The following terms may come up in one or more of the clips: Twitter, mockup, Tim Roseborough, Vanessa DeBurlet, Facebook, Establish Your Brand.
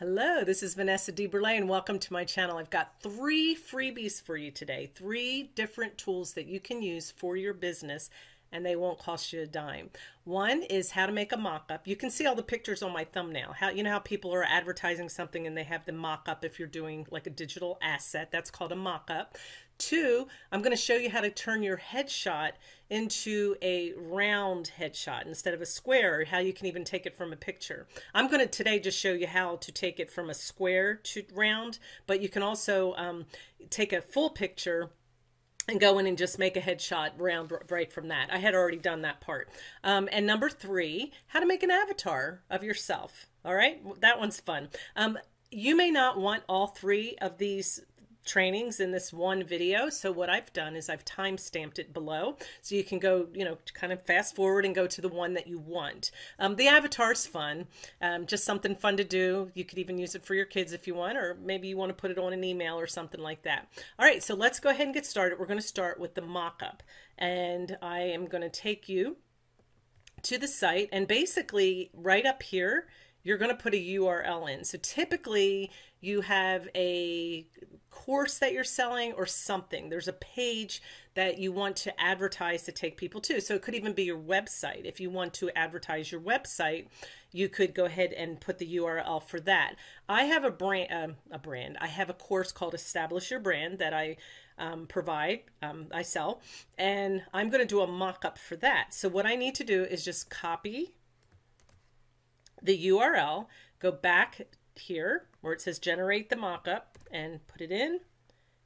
Hello, this is Vanessa DeBurlet and welcome to my channel. I've got 3 freebies for you today, 3 different tools that you can use for your business and they won't cost you a dime. One is how to make a mock-up. You can see all the pictures on my thumbnail. You know how people are advertising something and they have the mock-up if you're doing like a digital asset. That's called a mock-up. 2, I'm going to show you how to turn your headshot into a round headshot instead of a square, or how you can even take it from a picture. I'm going to today just show you how to take it from a square to round, but you can also take a full picture and go in and just make a headshot round right from that. I had already done that part. And number 3, how to make an avatar of yourself. All right, that one's fun. You may not want all 3 of these trainings in this one video. So what I've done is I've timestamped it below so you can go, you know, kind of fast forward and go to the one that you want. The avatar's fun, just something fun to do. You could even use it for your kids if you want, or maybe you want to put it on an email or something like that. All right, so let's go ahead and get started. We're going to start with the mock-up, and I am going to take you to the site, and basically right up here, you're going to put a URL in. So typically you have a course that you're selling or something. There's a page that you want to advertise to take people to. So it could even be your website. If you want to advertise your website, you could go ahead and put the URL for that. I have I have a course called Establish Your Brand that I I sell, and I'm going to do a mock-up for that. So what I need to do is just copy the URL, go back here where it says generate the mock-up and put it in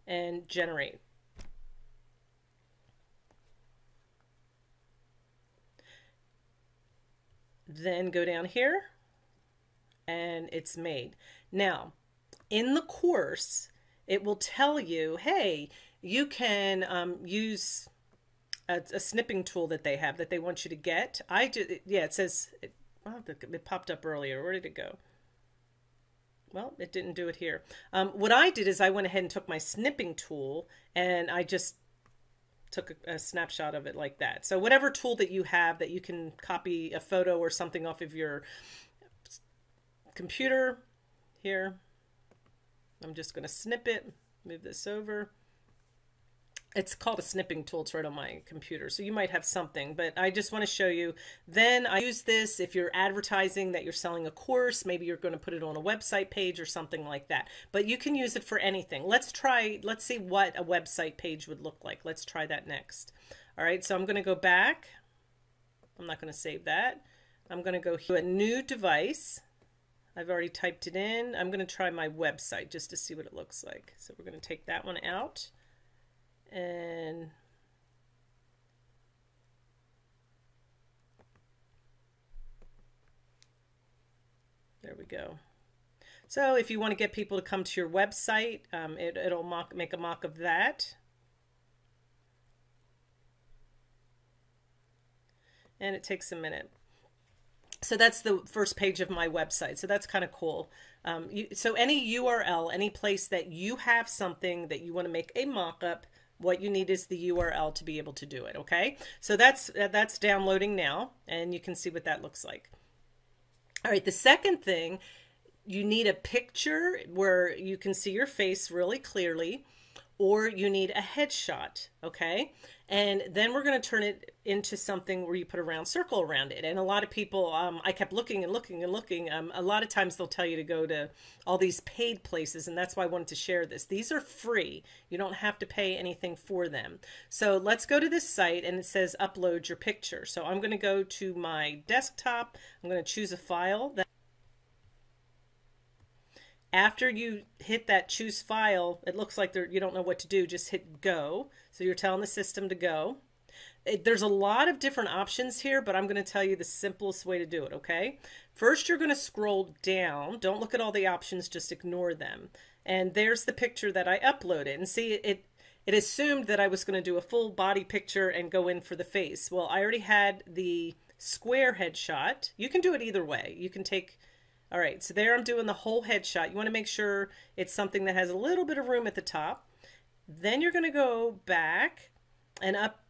and generate. Then go down here and it's made. Now in the course, it will tell you, hey, you can use a snipping tool that they have that they want you to get. Yeah, it says, oh, it popped up earlier. Where did it go? Well, it didn't do it here. What I did is I went ahead and took my snipping tool and I just took a snapshot of it like that. So whatever tool that you have that you can copy a photo or something off of your computer here, I'm just going to snip it, move this over. It's called a snipping tool. It's right on my computer. So you might have something, but I just want to show you. Then I use this if you're advertising that you're selling a course, maybe you're going to put it on a website page or something like that, but you can use it for anything. Let's see what a website page would look like. Let's try that next. All right. So I'm going to go back. I'm not going to save that. I'm going to go to a new device. I've already typed it in. I'm going to try my website just to see what it looks like. So we're going to take that one out. And there we go. So if you want to get people to come to your website, it'll make a mock of that. And it takes a minute. So that's the first page of my website. So that's kind of cool. So any URL, any place that you have something that you want to make a mock-up, what you need is the URL to be able to do it. Okay. So that's downloading now and you can see what that looks like. All right. The second thing, you need a picture where you can see your face really clearly, or you need a headshot. Okay. And then we're going to turn it into something where you put a round circle around it. And a lot of people, I kept looking and looking and looking. A lot of times they'll tell you to go to all these paid places. And that's why I wanted to share this. These are free. You don't have to pay anything for them. So let's go to this site and it says upload your picture. So I'm going to go to my desktop. I'm going to choose a file. After you hit that choose file, it looks like you don't know what to do. Just hit go. So you're telling the system to go. There's a lot of different options here, but I'm going to tell you the simplest way to do it. Okay. First, you're going to scroll down. Don't look at all the options. Just ignore them. And there's the picture that I uploaded, and see it assumed that I was going to do a full body picture and go in for the face. Well, I already had the square headshot. You can do it either way. You can take, all right, so there I'm doing the whole headshot. You want to make sure it's something that has a little bit of room at the top. Then you're going to go back and up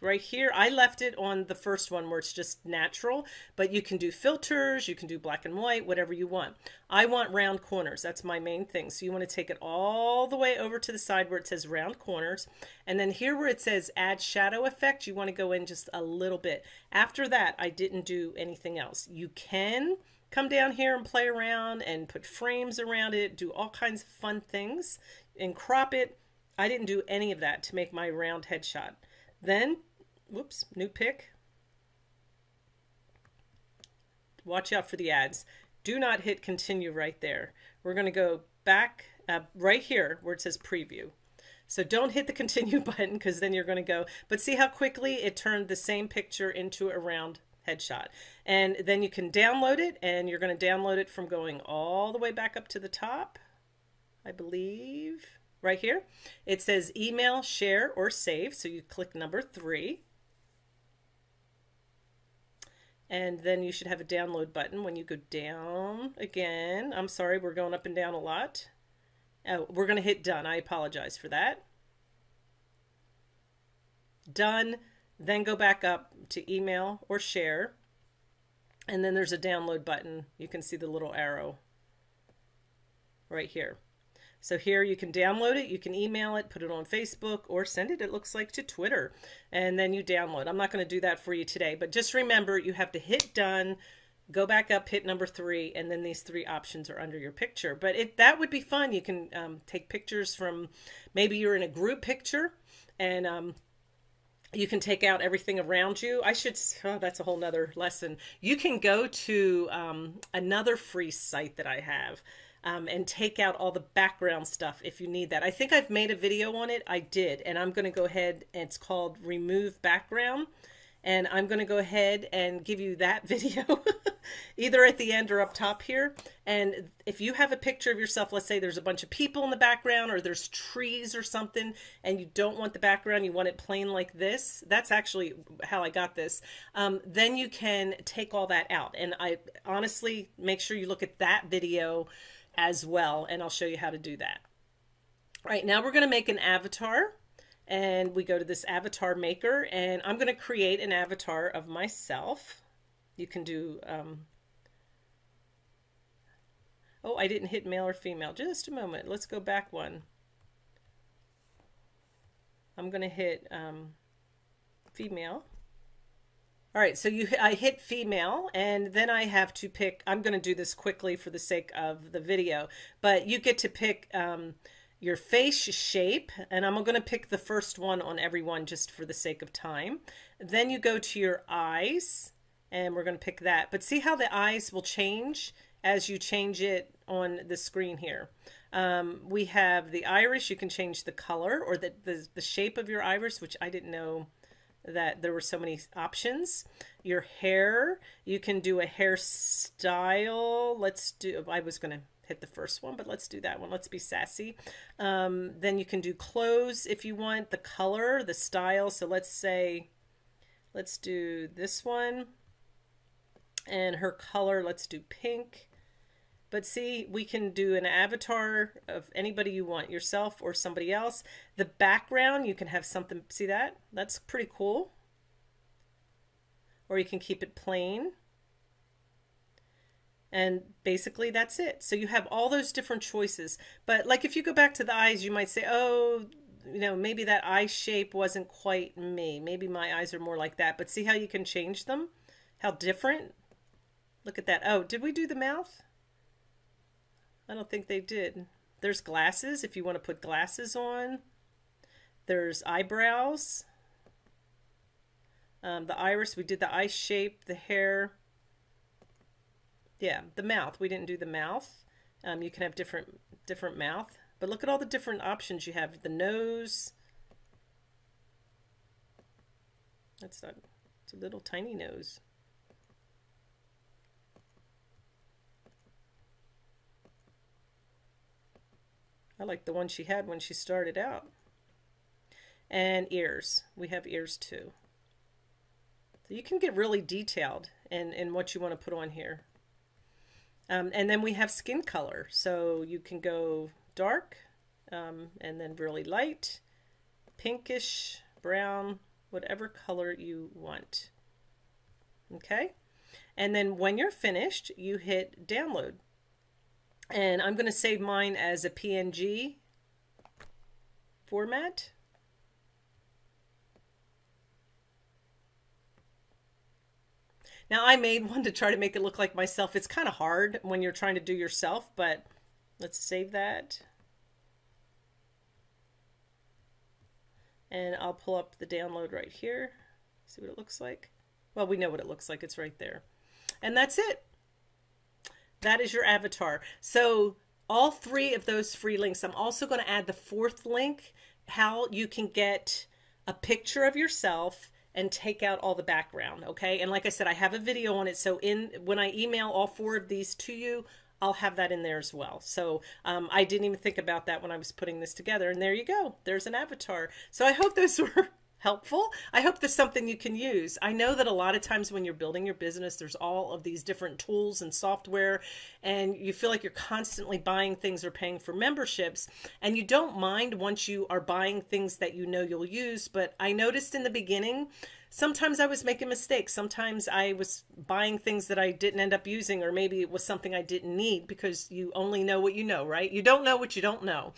right here. I left it on the first one where it's just natural, but you can do filters, you can do black and white, whatever you want. I want round corners. That's my main thing. So you want to take it all the way over to the side where it says round corners. And then here where it says add shadow effect, you want to go in just a little bit. After that, I didn't do anything else. You can come down here and play around and put frames around it, do all kinds of fun things and crop it. I didn't do any of that to make my round headshot. Then, whoops, new pick. Watch out for the ads. Do not hit continue right there. We're going to go back right here where it says preview. So don't hit the continue button, because then you're going to go, but see how quickly it turned the same picture into a round headshot. And then you can download it, and you're going to download it from going all the way back up to the top, I believe. Right here, it says email, share, or save. So you click number 3. And then you should have a download button when you go down again. I'm sorry, we're going up and down a lot. Oh, we're going to hit done. I apologize for that. Done. Then go back up to email or share. And then there's a download button. You can see the little arrow right here. So here you can download it, you can email it, put it on Facebook, or send it, it looks like, to Twitter, and then you download. I'm not going to do that for you today, but just remember you have to hit done, go back up, hit number 3, and then these 3 options are under your picture. But that would be fun. You can take pictures from, maybe you're in a group picture, and you can take out everything around you. Oh, that's a whole nother lesson. You can go to another free site that I have. And take out all the background stuff if you need that. I think I've made a video on it. I did, and I'm going to go ahead, and it's called Remove Background, and I'm going to go ahead and give you that video either at the end or up top here. And if you have a picture of yourself, let's say there's a bunch of people in the background, or there's trees or something, and you don't want the background, you want it plain like this. That's actually how I got this. Then you can take all that out. And I honestly, make sure you look at that video as well, and I'll show you how to do that. All right, now we're going to make an avatar, and we go to this avatar maker, and I'm going to create an avatar of myself. You can do oh, I didn't hit male or female. Just a moment, let's go back one. I'm going to hit female. All right, so I hit female, and then I have to pick. I'm going to do this quickly for the sake of the video, but you get to pick your face shape, and I'm going to pick the first one on everyone just for the sake of time. Then you go to your eyes, and we're going to pick that. But see how the eyes will change as you change it on the screen here. We have the iris. You can change the color or the shape of your iris, which I didn't know that there were so many options. Your hair, you can do a hairstyle. I was going to hit the first one, but let's do that one. Let's be sassy. Then you can do clothes if you want, the color, the style. So let's do this one, and her color, let's do pink. But see, we can do an avatar of anybody you want, yourself or somebody else. The background, you can have something, see that? That's pretty cool. Or you can keep it plain. And basically that's it. So you have all those different choices. But like if you go back to the eyes, you might say, oh, you know, maybe that eye shape wasn't quite me. Maybe my eyes are more like that. But see how you can change them? How different? Look at that. Oh, did we do the mouth? I don't think they did. There's glasses if you want to put glasses on. There's eyebrows. The iris, we did the eye shape, the hair. Yeah, the mouth, we didn't do the mouth. You can have different mouth. But look at all the different options you have. The nose. That's not, it's a little tiny nose. I like the one she had when she started out. And ears. We have ears too. So you can get really detailed in what you want to put on here. And then we have skin color. So you can go dark and then really light, pinkish, brown, whatever color you want. Okay. And then when you're finished, you hit download. And I'm going to save mine as a PNG format. Now I made one to try to make it look like myself. It's kind of hard when you're trying to do yourself, but let's save that. And I'll pull up the download right here. See what it looks like. Well, we know what it looks like. It's right there. And that's it. That is your avatar. So all three of those free links. I'm also going to add the fourth link, how you can get a picture of yourself and take out all the background. Okay. And like I said, I have a video on it. So when I email all four of these to you, I'll have that in there as well. So I didn't even think about that when I was putting this together. And there you go. There's an avatar. So I hope those were helpful. I hope there's something you can use. I know that a lot of times when you're building your business, there's all of these different tools and software, and you feel like you're constantly buying things or paying for memberships, and you don't mind once you are buying things that you know you'll use. But I noticed in the beginning, sometimes I was making mistakes. Sometimes I was buying things that I didn't end up using, or maybe it was something I didn't need, because you only know what you know, right? You don't know what you don't know.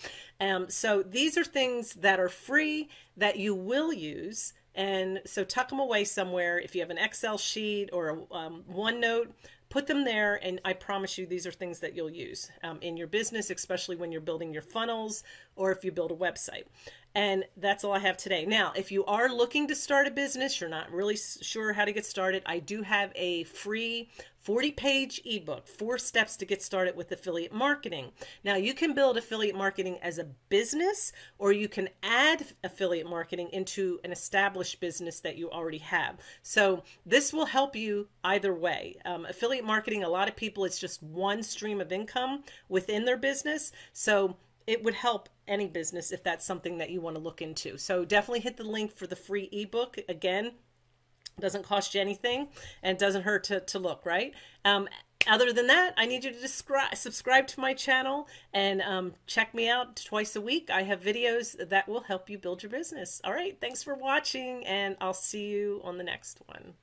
So these are things that are free that you will use. And so tuck them away somewhere. If you have an Excel sheet or a OneNote, put them there. And I promise you, these are things that you'll use in your business, especially when you're building your funnels or if you build a website. And that's all I have today. Now, if you are looking to start a business, you're not really sure how to get started, I do have a free 40-page ebook, 4 steps to get started with affiliate marketing. Now, you can build affiliate marketing as a business, or you can add affiliate marketing into an established business that you already have. So this will help you either way. Affiliate marketing, a lot of people, it's just one stream of income within their business. So it would help any business if that's something that you want to look into. So definitely hit the link for the free ebook. Again, doesn't cost you anything and doesn't hurt to look, right? Other than that, I need you to subscribe to my channel and check me out twice a week. I have videos that will help you build your business. All right, thanks for watching, and I'll see you on the next one.